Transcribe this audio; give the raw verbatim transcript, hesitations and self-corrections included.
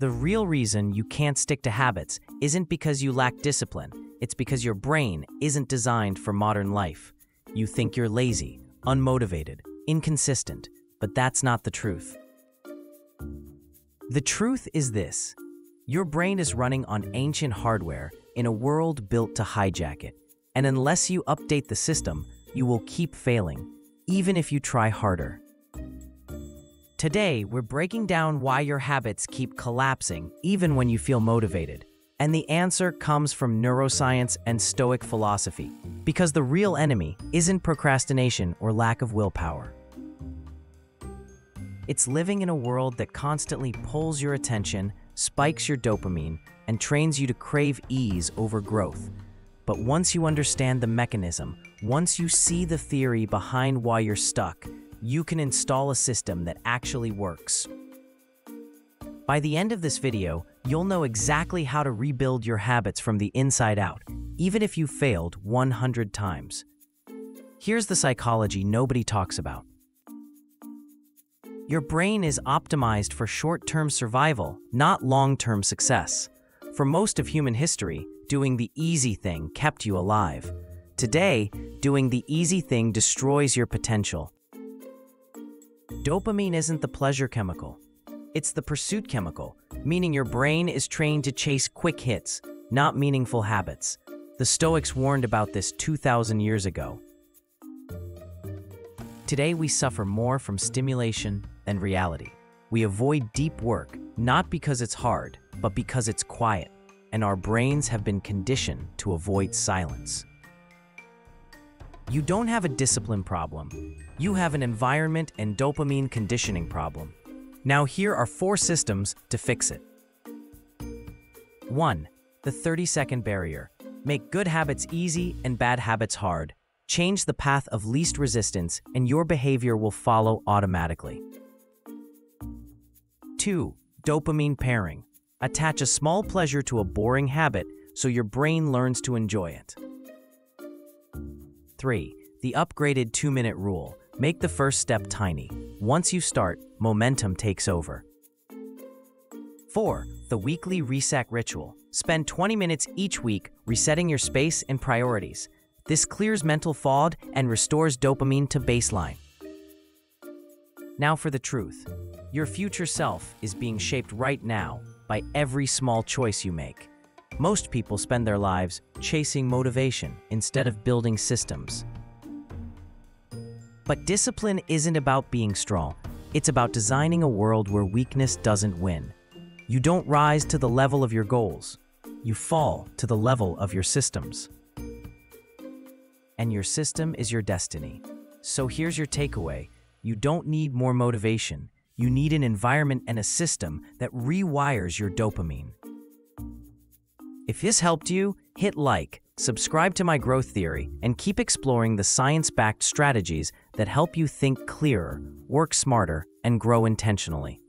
The real reason you can't stick to habits isn't because you lack discipline. It's because your brain isn't designed for modern life. You think you're lazy, unmotivated, inconsistent, but that's not the truth. The truth is this: your brain is running on ancient hardware in a world built to hijack it, and unless you update the system, you will keep failing, even if you try harder. Today, we're breaking down why your habits keep collapsing even when you feel motivated. And the answer comes from neuroscience and Stoic philosophy, because the real enemy isn't procrastination or lack of willpower. It's living in a world that constantly pulls your attention, spikes your dopamine, and trains you to crave ease over growth. But once you understand the mechanism, once you see the theory behind why you're stuck, you can install a system that actually works. By the end of this video, you'll know exactly how to rebuild your habits from the inside out, even if you failed one hundred times. Here's the psychology nobody talks about. Your brain is optimized for short-term survival, not long-term success. For most of human history, doing the easy thing kept you alive. Today, doing the easy thing destroys your potential. Dopamine isn't the pleasure chemical. It's the pursuit chemical, meaning your brain is trained to chase quick hits, not meaningful habits. The Stoics warned about this two thousand years ago. Today, we suffer more from stimulation than reality. We avoid deep work, not because it's hard, but because it's quiet, and our brains have been conditioned to avoid silence. You don't have a discipline problem. You have an environment and dopamine conditioning problem. Now here are four systems to fix it. one. The thirty-second barrier. Make good habits easy and bad habits hard. Change the path of least resistance and your behavior will follow automatically. two. Dopamine pairing. Attach a small pleasure to a boring habit so your brain learns to enjoy it. three. The upgraded two-minute rule. Make the first step tiny. Once you start, momentum takes over. four. The weekly reset ritual. Spend twenty minutes each week resetting your space and priorities. This clears mental fog and restores dopamine to baseline. Now for the truth. Your future self is being shaped right now by every small choice you make. Most people spend their lives chasing motivation instead of building systems. But discipline isn't about being strong. It's about designing a world where weakness doesn't win. You don't rise to the level of your goals. You fall to the level of your systems. And your system is your destiny. So here's your takeaway. You don't need more motivation. You need an environment and a system that rewires your dopamine. If this helped you, hit like, subscribe to My Growth Theory, and keep exploring the science-backed strategies that help you think clearer, work smarter, and grow intentionally.